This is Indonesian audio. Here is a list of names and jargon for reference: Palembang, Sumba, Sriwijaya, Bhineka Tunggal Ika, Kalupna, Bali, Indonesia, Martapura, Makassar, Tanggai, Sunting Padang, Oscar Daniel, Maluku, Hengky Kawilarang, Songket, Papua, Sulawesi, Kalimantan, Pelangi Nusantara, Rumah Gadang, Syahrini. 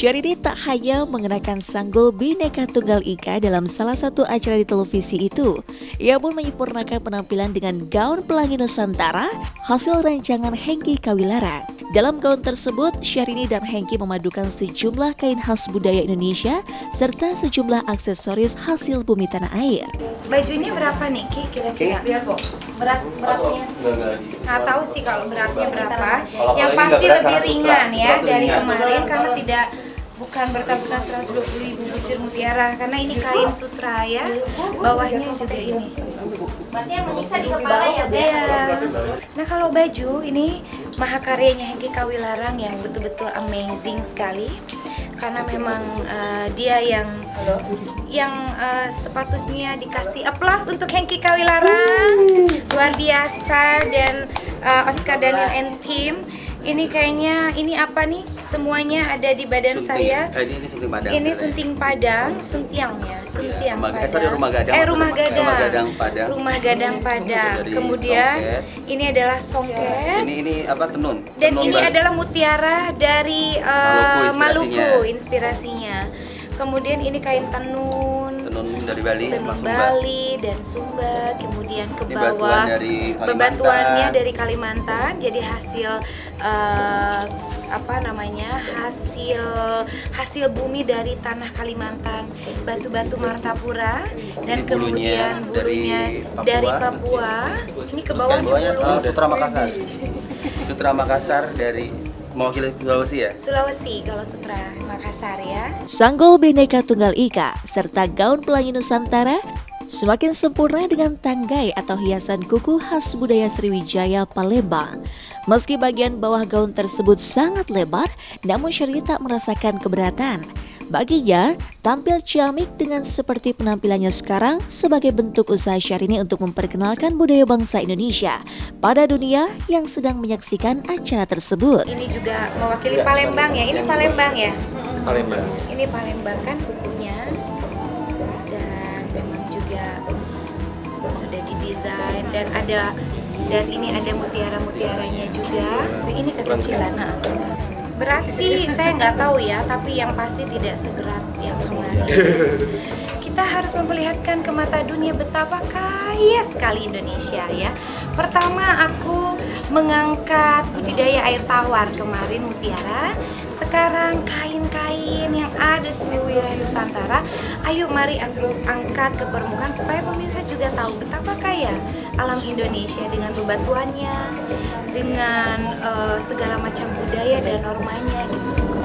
Syahrini tak hanya mengenakan sanggul Bhineka Tunggal Ika dalam salah satu acara di televisi itu, ia pun menyempurnakan penampilan dengan gaun Pelangi Nusantara hasil rancangan Hengky Kawilarang. Dalam gaun tersebut, Syahrini dan Hengky memadukan sejumlah kain khas budaya Indonesia serta sejumlah aksesoris hasil bumi tanah air. Bajunya berapa nih, Ki? Kira-kira? Beratnya? Nggak tahu sih kalau beratnya berapa. Yang pasti lebih ringan ya dari kemarin karena tidak bertabutkan 120.000 butir mutiara karena ini kain sutra ya, bawahnya juga ini. Berarti yang menyiksa di kepala ya, Nah kalau baju ini mahakaryanya Hengky Kawilarang yang betul-betul amazing sekali karena memang dia yang sepatutnya dikasih aplaus untuk Hengky Kawilarang, luar biasa. Dan Oscar Daniel and team, ini kayaknya ini apa nih, semuanya ada di badan saya. Ini sunting padang, rumah gadang padang. Kemudian ini adalah songket, ini apa, tenun, dan ini adalah mutiara dari Maluku inspirasinya. Kemudian ini kain tenun dari Bali dan Sumba, kemudian ke bawah bebatuannya dari Kalimantan. Jadi hasil hasil bumi dari tanah Kalimantan, batu-batu Martapura, dan kemudian burunya dari Papua. Ini ke bawahnya sutra Makassar dari mewakili Sulawesi ya? Sulawesi kalau sutra Makassar ya. Sanggul Bhineka Tunggal Ika serta gaun Pelangi Nusantara semakin sempurna dengan tanggai atau hiasan kuku khas budaya Sriwijaya, Palembang. Meski bagian bawah gaun tersebut sangat lebar, namun Syahrini tak merasakan keberatan. Baginya, tampil ciamik dengan seperti penampilannya sekarang sebagai bentuk usaha Syahrini untuk memperkenalkan budaya bangsa Indonesia pada dunia yang sedang menyaksikan acara tersebut. Ini juga mewakili Palembang ya? Ini Palembang ya? Palembang. Ini Palembang kan kukunya. Sudah didesain dan ada, dan ini ada mutiara-mutiaranya juga. Ini kekecilan. Berat sih saya nggak tahu ya, tapi yang pasti tidak seberat yang kemarin. Kita harus memperlihatkan ke mata dunia betapa kaya sekali Indonesia ya. Pertama aku mengangkat budidaya air tawar, kemarin mutiara, sekarang kain-kain yang ada seluruh wilayah Nusantara. Ayo mari aku angkat ke permukaan supaya pemirsa juga tahu betapa kaya alam Indonesia dengan bebatuannya, dengan segala macam budaya dan normanya gitu.